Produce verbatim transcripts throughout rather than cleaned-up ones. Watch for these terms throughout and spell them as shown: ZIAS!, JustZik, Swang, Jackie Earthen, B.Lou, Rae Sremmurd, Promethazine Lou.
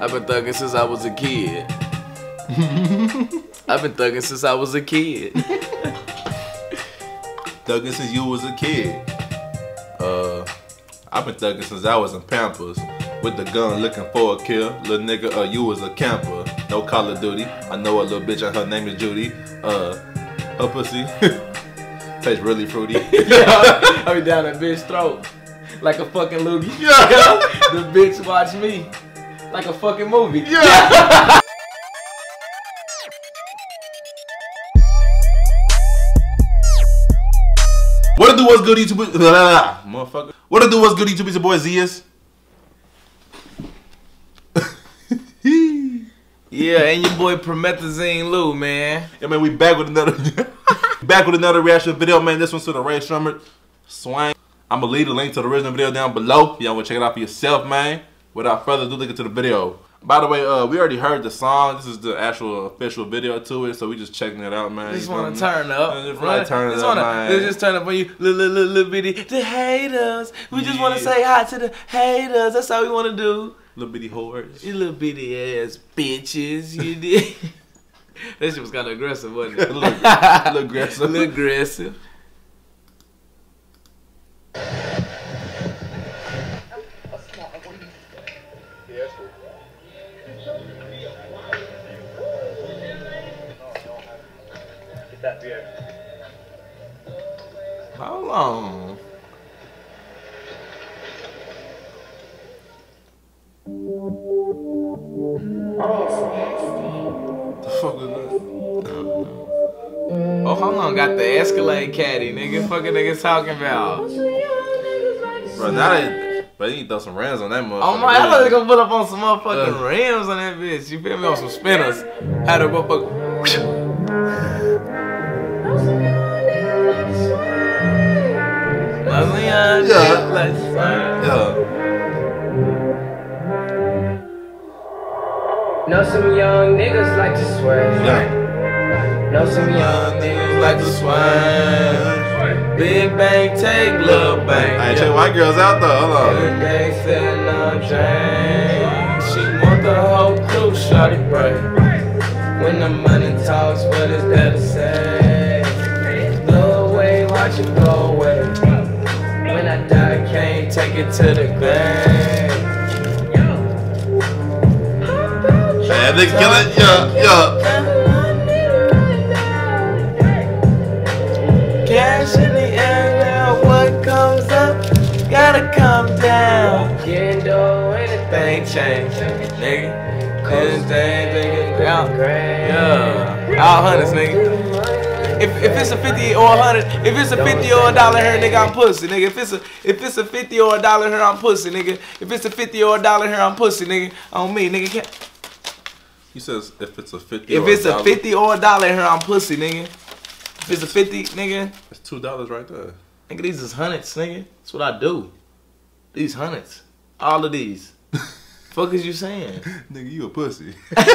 I've been thugging since I was a kid. I've been thugging since I was a kid. Thugging since you was a kid. Uh, I've been thugging since I was in Pampers. With the gun looking for a kill. Little nigga, uh, you was a camper. No Call of Duty. I know a little bitch and her name is Judy. Uh, her pussy tastes really fruity. Yeah, I be down that bitch's throat like a fucking loogie. Yeah. The bitch watch me like a fucking movie. Yeah. What it do, what's good, YouTube? Blah, blah, blah. Motherfucker. What it do, what's good, YouTube? It's your boy Z I A S. Yeah, and your boy Promethazine Lou, man. Yeah, man, we back with another back with another reaction video, man. This one's to the Rae Sremmurd, Swang. I'm gonna leave the link to the original video down below. Y'all wanna check it out for yourself, man. Without further ado, look into the video. By the way, uh, we already heard the song. This is the actual official video to it, so we just checking it out, man. Just you know wanna turn up, man, just right? Turn just up, wanna, man. Let's just turn up on you, little little little, little bitty, the haters. We yeah. just wanna say hi to the haters. That's all we wanna do. Little bitty whores. You little bitty ass bitches. You did. That shit was kind of aggressive, wasn't it? A little, little aggressive. A little aggressive. Get that beer. How long? The fuck was that? Oh, how long got the Escalade caddy, nigga? Fucking niggas talking about. Bro, now they, bro, you need to throw some rims on that motherfucker. Oh my, I thought they gonna put up on some motherfucking uh, rims on that bitch. You feel me? On some spinners. How to motherfucker. Yeah. Yeah. Know some young niggas like to swear. Yeah. Know some young niggas like to swear. Big bang take little bang. I ain't check white girls out though. Hold on. Big bang said no change. She want the whole crew, shawty break. When the money talks, what is that to say? Blow away, watch it blow away. When I die, I can't take it to the grave. Yeah, they kill it, yeah, yeah. Cash in the air now, what comes up, gotta come down. Can't do anything change, nigga. Cause they ain't thinking out, yeah. All hundreds, nigga. If, if it's a fifty or a hundred, if it's a fifty or a dollar here, nigga, I'm pussy, nigga. If it's a if it's a fifty or a dollar here, I'm pussy, nigga. If it's a fifty or a dollar here, I'm pussy, nigga. On me, nigga. Can't. He says if it's a fifty. If it's a fifty or a dollar here, I'm pussy, nigga. If it's a fifty, nigga. That's two dollars right there. Nigga, these is hundreds, nigga. That's what I do. These hundreds. All of these. Fuck is you saying? Nigga, you a pussy. Hey.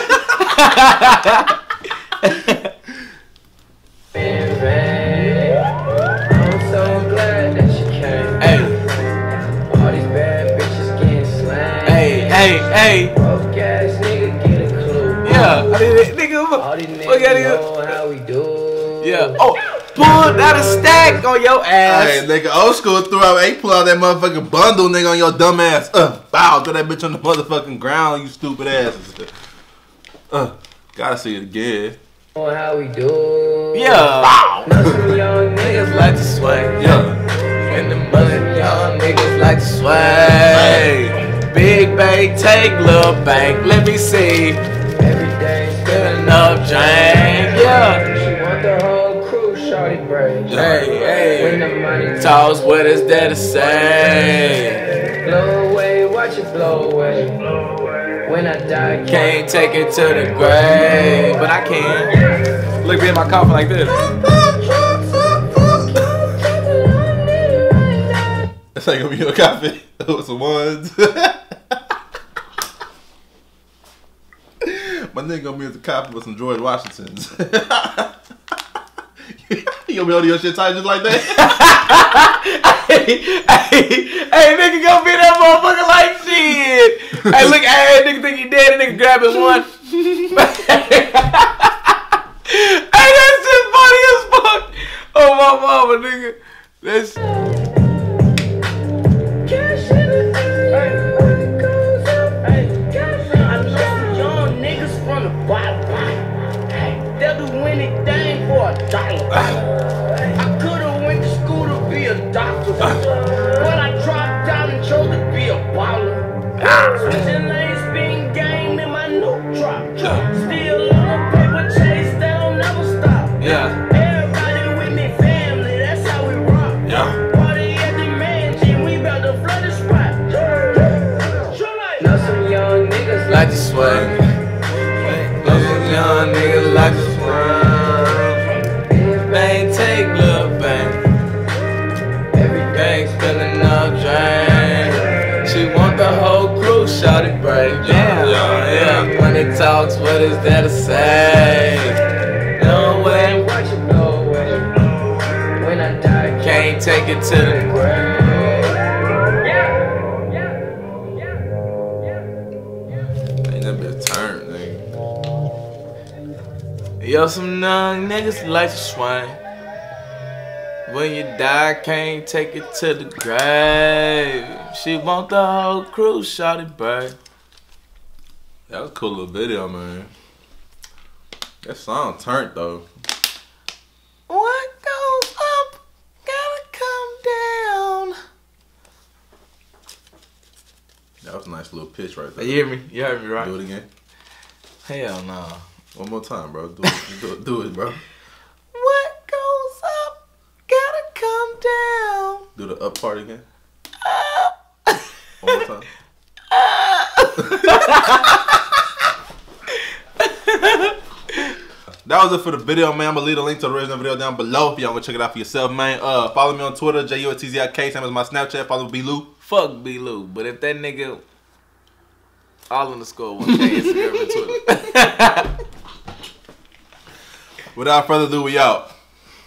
Hey, hey, hey. Nigga, all these niggas know how we do. Yeah. Oh, pulled out a stack on your ass. Hey, nigga, old school threw out eight, pull out that motherfucking bundle, nigga, on your dumb ass. Uh, bow, throw that bitch on the motherfucking ground, you stupid ass. Uh, gotta see it again. Know how we do. Yeah. Bow. Some young niggas like to swag. Yeah. And the mother young niggas like to swag. Big bang, take little bank. Let me see. Up, Jane. Yeah. She want the whole crew, shawty break. Hey, hey. When the money talks, what is there to say? Blow away, watch it blow away. When I die, can't take it to the grave, but I can. Look at my coffin like this. That's like gonna be your coffin. Those ones. My nigga gonna be at the cop with some George Washingtons. You gonna be on your shit tight just like that? Hey, hey, hey, nigga gonna be that motherfucker like shit. Hey, look, hey, nigga think he dead, and nigga grab his one. Hey, that shit funny as fuck. Oh, my mama, nigga. That's... I could've went to school to be a doctor, but I dropped out and chose to be a baller. Switching lanes, being game in my new drop. Still on paper chase, they don't never stop. Everybody with me, family, that's how we rock. Party at the mansion, we bout to flood the spot. Know some young niggas like to swag. Know some young niggas like to swag. Shout it bright, yeah, yeah, yeah. When it talks, what is there to say? No way, watch it go away. When I die, can't take it to the grave. Yeah, yeah, yeah, yeah. Ain't that bit of turn, nigga. Yo, some young niggas like to swing. When you die, can't take it to the grave. She want the whole crew, shawty, babe. That was a cool little video, man. That song turned, though. What goes up, gotta come down. That was a nice little pitch right there. You hear me? You heard me, right? Do it again. Hell no. Nah. One more time, bro. Do it, do it, do it, bro. Do the up part again. Uh, One more time. Uh, That was it for the video, man. I'm gonna leave the link to the original video down below if y'all wanna check it out for yourself, man. Uh, follow me on Twitter, J U S T Z I K, same as my Snapchat. Follow B Lou. Fuck B Lou, but if that nigga all underscore one day, Instagram and Twitter. Without further ado, we out.